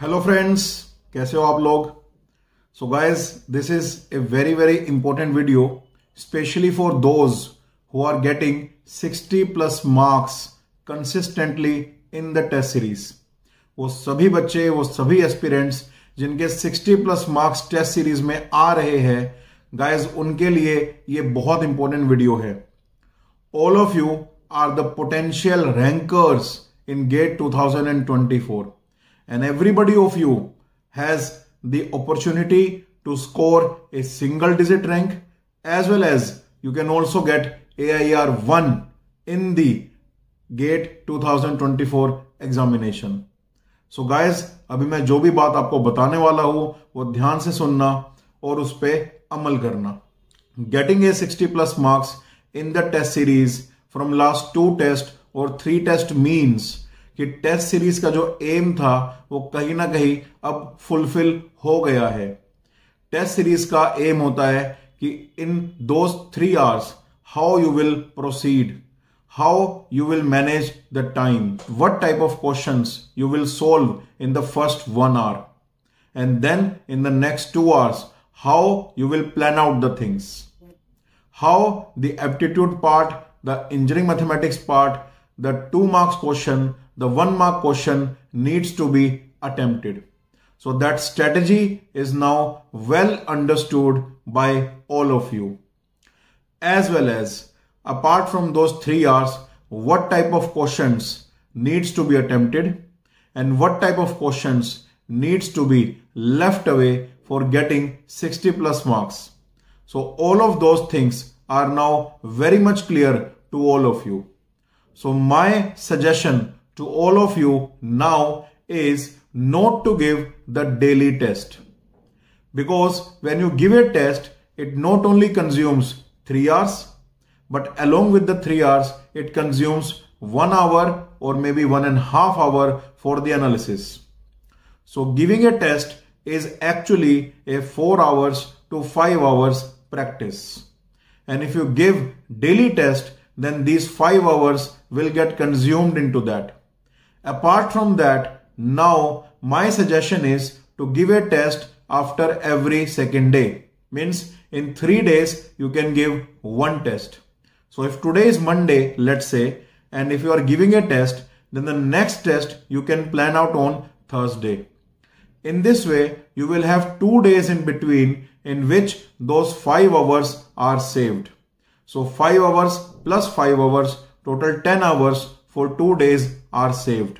Hello friends, कैसे हो आप लोग। So guys, this is a very very important video specially for those who are getting 60+ marks consistently in the test series. वो सभी बच्चे, वो सभी एस्पिरेंट्स जिनके 60+ मार्क्स टेस्ट सीरीज में आ रहे हैं, गाइज उनके लिए ये बहुत इंपॉर्टेंट वीडियो है। All of you are the potential rankers in GATE 2024, and everybody of you has the opportunity to score a single digit rank, as well as you can also get AIR1 in the GATE 2024 examination. So guys, अभी मैं जो भी बात आपको बताने वाला हूँ वो ध्यान से सुनना और उस पे अमल करना। Getting a 60+ marks in the test series from last 2 tests और 3 टेस्ट मीन्स कि टेस्ट सीरीज का जो एम था वो कहीं ना कहीं अब फुलफिल हो गया है। टेस्ट सीरीज का एम होता है कि in those 3 hours how you will proceed, how you will manage the time, what type of questions you will solve in the first 1 hour, and then in the next 2 hours how you will plan out the things, how the aptitude part, the engineering mathematics part, the 2 marks question, the 1 mark question needs to be attempted. So that strategy is now well understood by all of you. As well as, apart from those 3 hours, what type of questions needs to be attempted and what type of questions needs to be left away for getting 60+ marks. So all of those things are now very much clear to all of you. So my suggestion to all of you now is not to give the daily test, because when you give a test, it not only consumes 3 hours, but along with the 3 hours, it consumes 1 hour or maybe 1.5 hours for the analysis. So giving a test is actually a 4 hours to 5 hours practice. And if you give daily test, then these 5 hours will get consumed into that. Apart from that, now my suggestion is to give a test after every 2nd day. Means in 3 days you can give 1 test. So if today is Monday, let's say, and if you are giving a test, then the next test you can plan out on Thursday. In this way, you will have 2 days in between in which those 5 hours are saved. So 5 hours plus 5 hours, total 10 hours for 2 days are saved.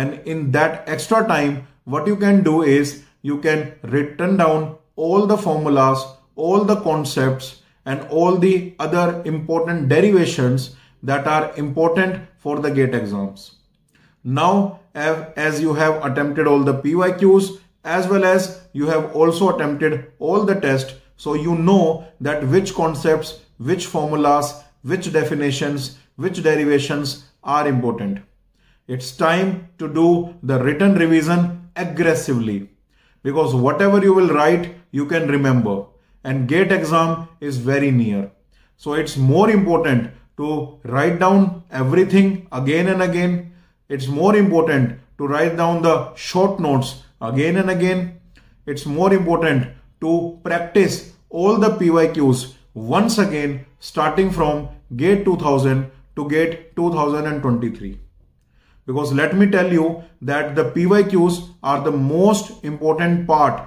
And in that extra time, what you can do is you can written down all the formulas, all the concepts and all the other important derivations that are important for the GATE exams. Now, as you have attempted all the PYQs, as well as you have also attempted all the tests, so you know that which concepts, which formulas, which definitions, which derivations are important. It's time to do the written revision aggressively, because whatever you will write, you can remember, and GATE exam is very near. So it's more important to write down everything again and again. It's more important to write down the short notes again and again. It's more important to practice all the PYQs once again, starting from GATE 2000 to GATE 2023. Because let me tell you that the PYQs are the most important part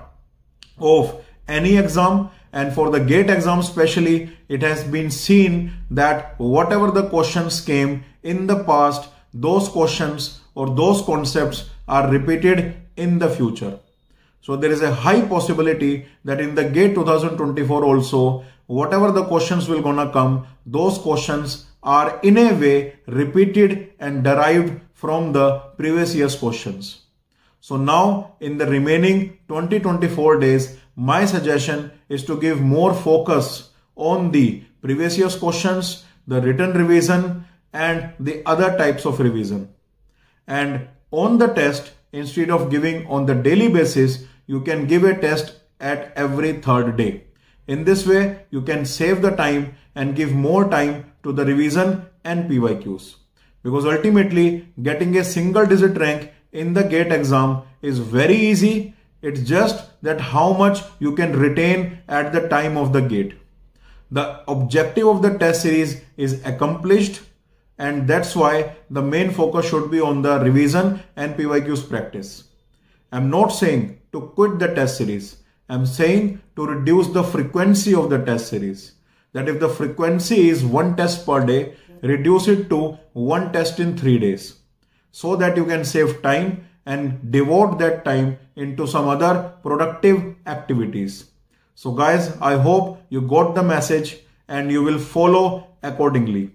of any exam, and for the GATE exam especially, it has been seen that whatever the questions came in the past, those questions or those concepts are repeated in the future. So there is a high possibility that in the GATE 2024 also, whatever the questions will gonna come, those questions are in a way repeated and derived from the previous year's questions. So now in the remaining 20-24 days, my suggestion is to give more focus on the previous year's questions, the written revision and the other types of revision. And on the test, instead of giving on the daily basis, you can give a test at every 3rd day. In this way, you can save the time and give more time to the revision and PYQs. Because ultimately, getting a single digit rank in the GATE exam is very easy. It's just that how much you can retain at the time of the GATE. The objective of the test series is accomplished, and that's why the main focus should be on the revision and PYQs practice. I'm not saying to quit the test series. I'm saying to reduce the frequency of the test series. That if the frequency is one test per day, reduce it to one test in 3 days, so that you can save time and devote that time into some other productive activities. So guys, I hope you got the message and you will follow accordingly.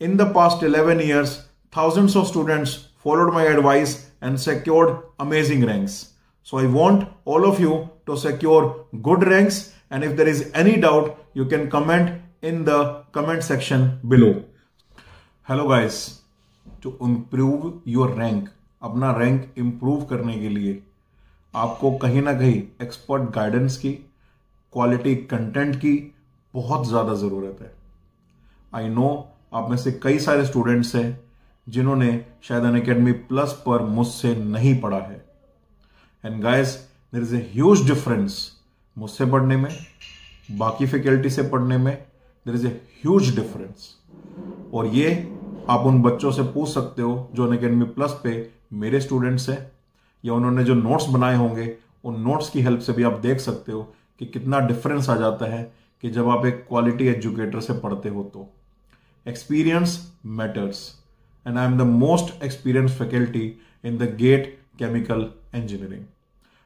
In the past 11 years, thousands of students followed my advice and secured amazing ranks. So I want all of you to secure good ranks, and if there is any doubt, you can comment in the comment section below. Hello guys, to improve your rank, अपना rank improve करने के लिए आपको कहीं ना कहीं expert guidance की, quality content की बहुत ज़्यादा ज़रूरत है। आई नो आप में से कई सारे स्टूडेंट्स हैं जिन्होंने शायद अनअकैडमी प्लस पर मुझसे नहीं पढ़ा है, and guys there is a huge difference मुझसे पढ़ने में, बाकी फैकल्टी से पढ़ने में there is a huge difference. और ये आप उन बच्चों से पूछ सकते हो जो अनअकैडमी प्लस पे मेरे स्टूडेंट्स हैं, या उन्होंने जो नोट्स बनाए होंगे उन नोट्स की हेल्प से भी आप देख सकते हो कि कितना डिफरेंस आ जाता है कि जब आप एक क्वालिटी एजुकेटर से पढ़ते हो तो। Experience matters, and I am the most experience faculty in the GATE chemical engineering.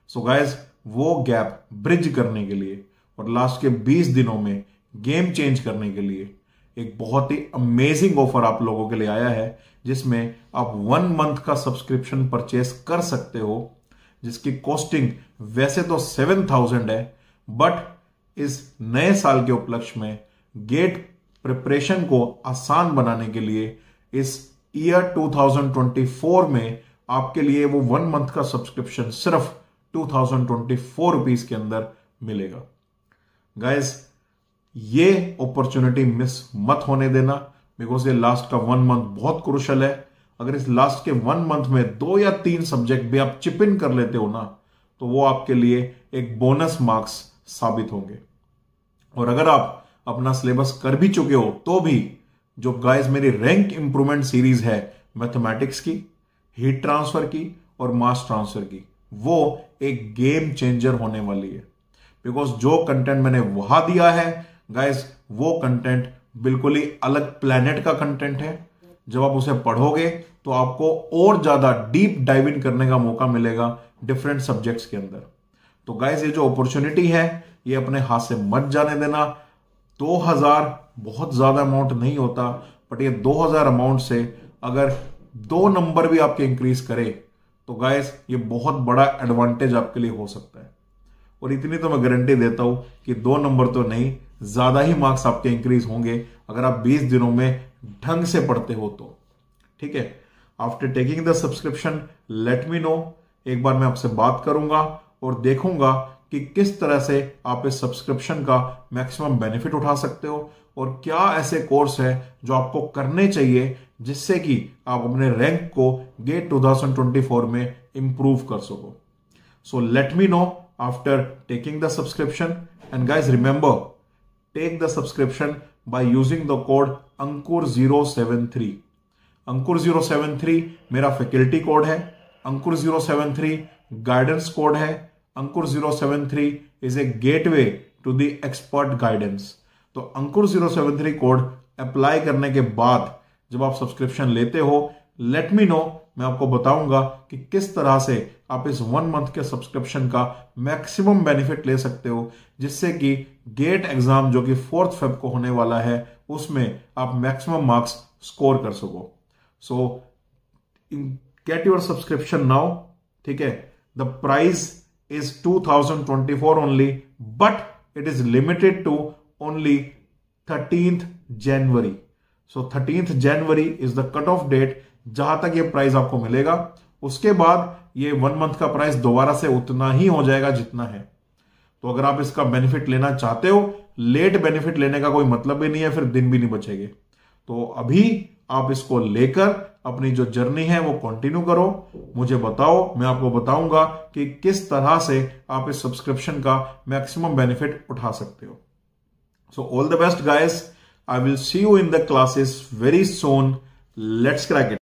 So guys, वो गैप ब्रिज करने के लिए और लास्ट के 20 दिनों में गेम चेंज करने के लिए एक बहुत ही अमेजिंग ऑफर आप लोगों के लिए आया है, जिसमें आप 1 मंथ का सब्सक्रिप्शन परचेस कर सकते हो, जिसकी कॉस्टिंग वैसे तो 7,000 है, बट इस नए साल के उपलक्ष्य में गेट प्रिपरेशन को आसान बनाने के लिए इस ईयर 2024 में आपके लिए वो 1 मंथ का सब्सक्रिप्शन सिर्फ 2,024 रुपीज के अंदर मिलेगा। गाइज, ये अपॉर्चुनिटी मिस मत होने देना, बिकॉज ये लास्ट का 1 मंथ बहुत क्रूशल है। अगर इस लास्ट के 1 मंथ में 2 या 3 सब्जेक्ट भी आप चिप इन कर लेते हो ना, तो वो आपके लिए एक बोनस मार्क्स साबित होंगे। और अगर आप अपना सिलेबस कर भी चुके हो तो भी, जो गाइस मेरी रैंक इंप्रूवमेंट सीरीज है मैथमेटिक्स की, हीट ट्रांसफर की और मास ट्रांसफर की, वो एक गेम चेंजर होने वाली है। बिकॉज जो कंटेंट मैंने वहां दिया है गाइज, वो कंटेंट बिल्कुल ही अलग प्लेनेट का कंटेंट है। जब आप उसे पढ़ोगे तो आपको और ज्यादा डीप डाइव इन करने का मौका मिलेगा डिफरेंट सब्जेक्ट्स के अंदर। तो गाइज, ये जो अपॉर्चुनिटी है ये अपने हाथ से मत जाने देना। 2,000 बहुत ज्यादा अमाउंट नहीं होता, बट ये 2,000 अमाउंट से अगर 2 नंबर भी आपके इंक्रीज करे तो गाइज ये बहुत बड़ा एडवांटेज आपके लिए हो सकता है। और इतनी तो मैं गारंटी देता हूं कि 2 नंबर तो नहीं, ज्यादा ही मार्क्स आपके इंक्रीज होंगे अगर आप 20 दिनों में ढंग से पढ़ते हो तो। ठीक है, after taking the subscription let me know, एक बार मैं आपसे बात करूंगा और देखूंगा कि किस तरह से आप इस सब्सक्रिप्शन का मैक्सिमम बेनिफिट उठा सकते हो, और क्या ऐसे कोर्स है जो आपको करने चाहिए जिससे कि आप अपने रैंक को गेट 2024 में इंप्रूव कर सको। So let me know after taking the subscription, and guys remember, take the subscription by using the code ankur073. ankur073 मेरा फैकल्टी कोड है, ankur073 गाइडेंस कोड है, ankur073 is a gateway to the expert guidance. तो ankur073 code apply करने के बाद जब आप subscription लेते हो, लेट मी नो, मैं आपको बताऊंगा कि किस तरह से आप इस 1 मंथ के सब्सक्रिप्शन का मैक्सिमम बेनिफिट ले सकते हो, जिससे कि गेट एग्जाम जो कि 4 फरवरी को होने वाला है उसमें आप मैक्सिमम मार्क्स स्कोर कर सको। So get your subscription now. ठीक है, the price is 2024 only, but it is limited to only 13 January. So 13 January is the cut off date जहां तक ये प्राइस आपको मिलेगा। उसके बाद ये 1 मंथ का प्राइस दोबारा से उतना ही हो जाएगा जितना है। तो अगर आप इसका बेनिफिट लेना चाहते हो, लेट बेनिफिट लेने का कोई मतलब भी नहीं है, फिर दिन भी नहीं बचेंगे। तो अभी आप इसको लेकर अपनी जो जर्नी है वो कंटिन्यू करो, मुझे बताओ, मैं आपको बताऊंगा कि किस तरह से आप इस सब्सक्रिप्शन का मैक्सिमम बेनिफिट उठा सकते हो। So all the best guys, I will see you in the classes very soon, let's crack it.